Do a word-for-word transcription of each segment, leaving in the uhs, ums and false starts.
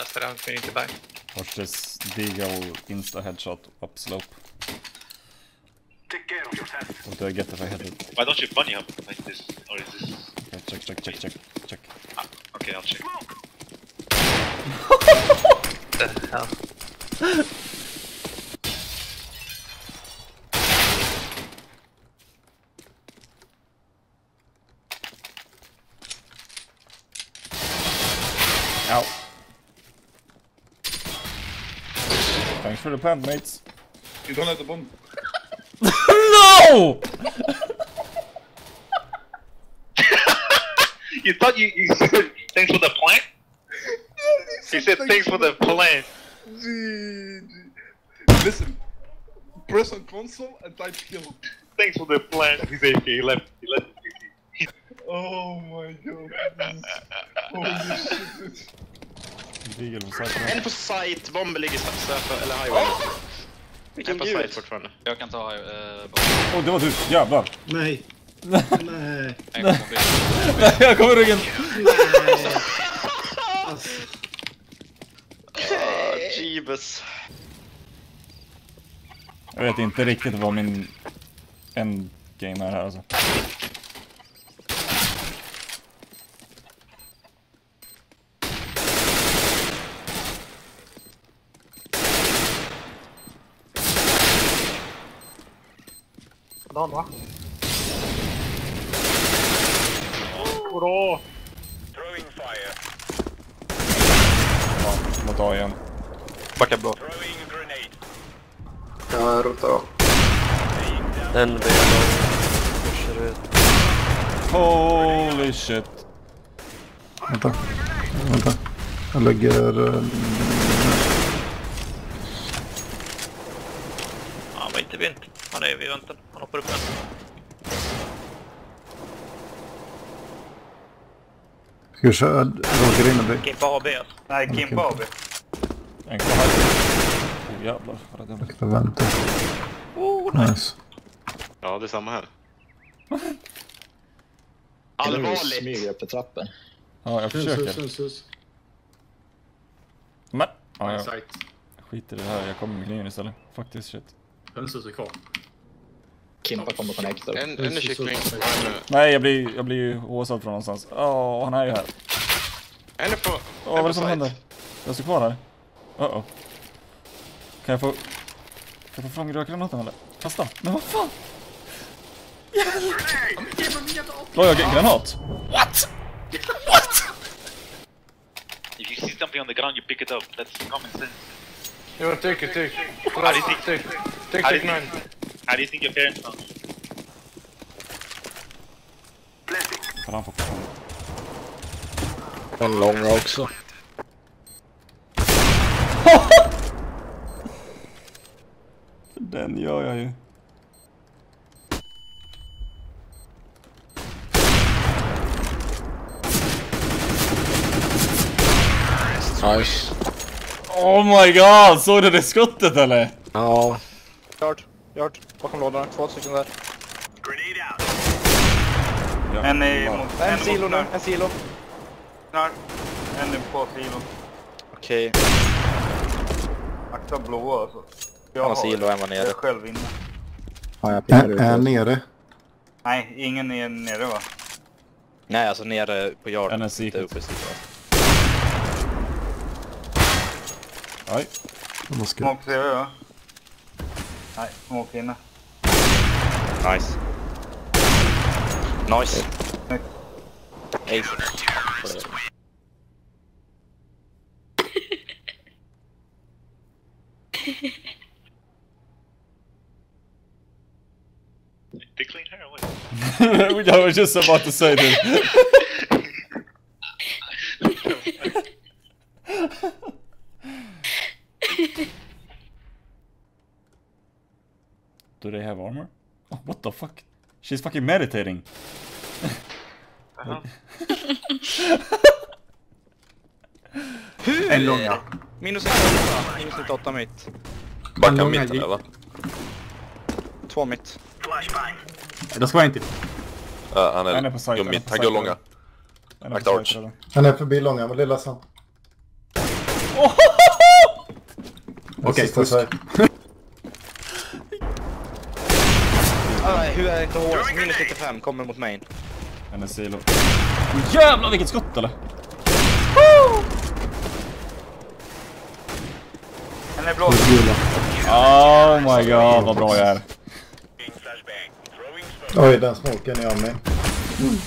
That's what I'm going to buy. Watch this deagle insta headshot up slope. Take care of yourself. What do I get if I hit it? Why don't you bunny hop like this? Or is this? Okay, check, check, check, check, check. Ah, okay, I'll check. What the hell? Ow. Thanks for the plant, mates. You don't have the bomb. No! You thought you, you said thanks for the plant? He said thanks for the plant. Listen, press on console and type kill. Thanks for the plant. He's A F K, he left. He left. Oh my god. Holy shit. En på site, bombe ligger strax eller highway. Vilken på site fortfarande. Jag kan ta highway. Åh, det var du. Jävlar. Nej. Nej. Nej. Jag kommer ryggen. Jeebus. Jag vet inte riktigt vad min endgame är här alltså. Down, va? Bra! Throwing fire. Ja, jag tar igen. Backa blå. Jag rotar. Den blir pushar ut. Holy shit. Vänta. Vänta. Jag lägger... Ja, men inte vint. Han är vid väntan. Han hoppar upp den. Ska vi köra Roger in och bygg? Kimpa A B. Nej, Kimpa A B. En kvar här. Åh jävlar. Jag ska vänta. Åh, nice. Ja, det är samma här. Allvarligt. Jag smyger upp i trappen. Ja, jag försöker. Men, ja, jag skiter i det här. Jag kommer med grejen istället. Faktiskt, shit. Hönsus är kvar. Kimpa kommer på connector. En, en är kyckling. Nej, jag blir, jag blir ju åsad från någonstans. Åh, oh, han är ju här. En är på... Åh, oh, vad är det som händer? Jag står kvar här. Uh oh. Kan jag få... Kan jag få fram rökgranaten eller? Fasta. Men vad fan? Då har jag en granat. What? What? If you see something on the ground, you pick it up. That's common sense. Yeah, take it, take it. How do you think? Take, take, take nine. How do you think your parents know? Fan, får komma. Den långa också. Den gör jag ju. Nice. Oh my god, såg du det skottet eller? Ja. Yard, yard, bakom lådorna, två stycken där. Ja, en är mot... En silo nu, en silo. Nej, en är på silo. Okej. Akta blåa alltså. Jag har silo, en var nere. Jag är själv inne. Ja, jag pinnar ut. Är nere? Nej, ingen är nere va? Nej, alltså nere på yard. En är silo. Nej, smoke ser jag, ja. Nej, smoke inne. Nice. Nice. Hey. They clean her away. I was just about to say that. Do they have armor? Oh, what the fuck? She's fucking meditating. Uh-huh. En långa. Minus åtta, minus åtta mitt. Backa mitt eller va? Två mitt. Det ska vara en till. Ja, han är på site. Han går långa. Han är förbi långa, men det är ledsen. Oh! Okay, close side. Hur är K H S nio nio fem kommer mot mig? En silo. Jävlar vilket skott eller? Den är blå. Oh my god, vad bra jag är. Oj, den smoken är av mig. Mm.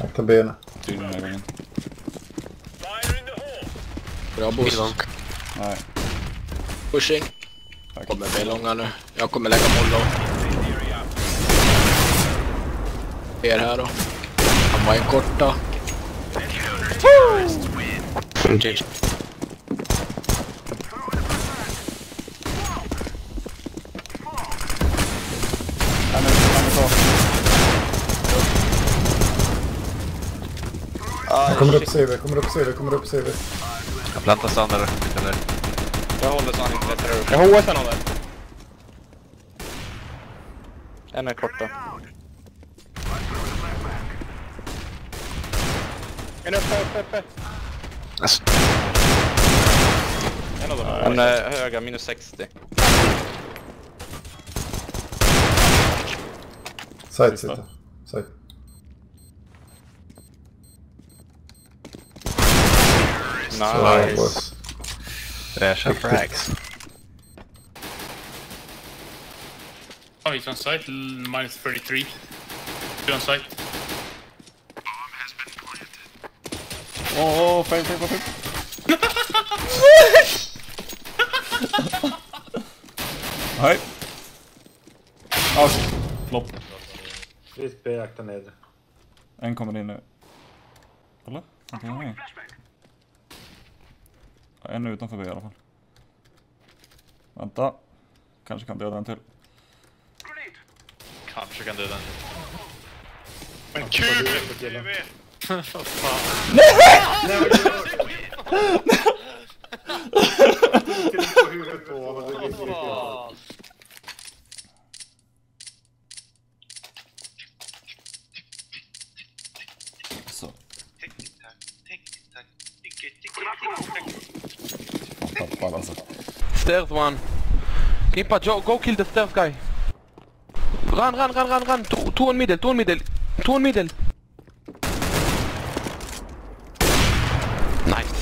Akta benen. Bra boost. Nej. Pushing. Jag kommer bli långa nu. Jag kommer lägga mål då. Er här då. Han var ju korta. Jag kommer upp C V, kommer upp C V, kommer upp C V. Jag plantar sand eller? Jag håller så han inte klättrar upp. Jag håller sen håller. En är korta. En uppe, uppe, uppe. Alltså. En av dem. En höga, minus sextio. Side sitter. Side. Nice. Dash up racks. Oh, he's on site, minus thirty-three. He's on site. Bomb has been planted. Oh, oh, fine, fine, fine. Alright. Oh, flop. Visst B akta ner. En kommer in nu. Kolla, han kommer ner. En utanför B i alla fall. Vänta. Kanske kan döda den till. Kanske kan döda den till. Men kul! Vad fan. Nej! Nej! Stairs one. Impa, Joe, go kill the stairs guy. Run, run, run, run, run. Two, two on middle, two on middle, two on middle. Nice.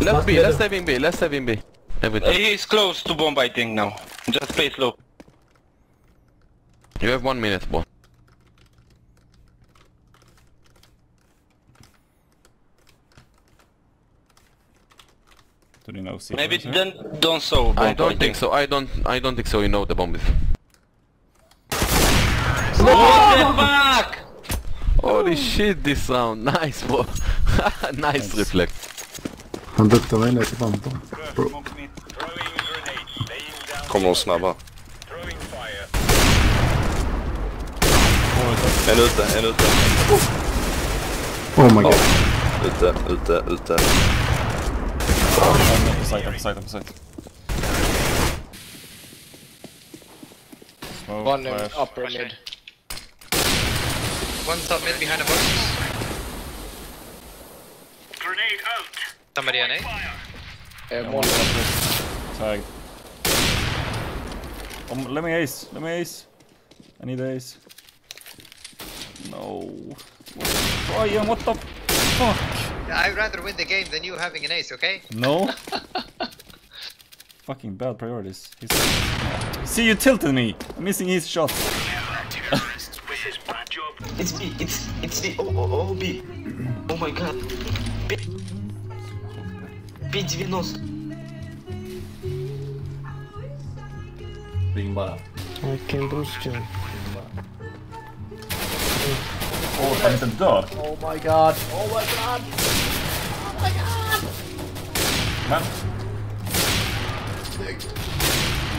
Let's B, let's save him B, let's save him B. He is close to bomb, I think now. Just play slow. You have one minute, boy. No maybe then don't so bomb I don't think, think so I don't I don't think so you know the bomb is oh! What the fuck. Holy oh. Shit this round nice bro. Nice, nice reflex. Han duktar mig ner till pantan. Kommer hon snabba. En ute, en ute. Oh my god. Ute, ute, ute. I'm on site, I'm site, I'm site. Smoke, one in upper mid. One top mid behind the boxes. Grenade out. Somebody on A? Yeah, one left. Tag. Um, let me ace, let me ace. I need ace. No. Oh yeah, what the fuck? I'd rather win the game than you having an ace, okay? No. Fucking bad priorities. He's... See, you tilted me. I'm missing his shot. It's B. It's it's B. Oh oh oh B. Oh my god. B. B ninety. Rimba. I can boost you. Oh, I'm the dog. Oh my god. Oh my god. Oh my god. Man. Dig.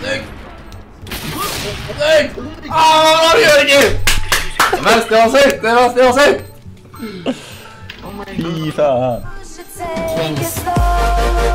Dig. Dig. Ah, vad gör du? Måste jag se? Det måste jag se. Oh my god.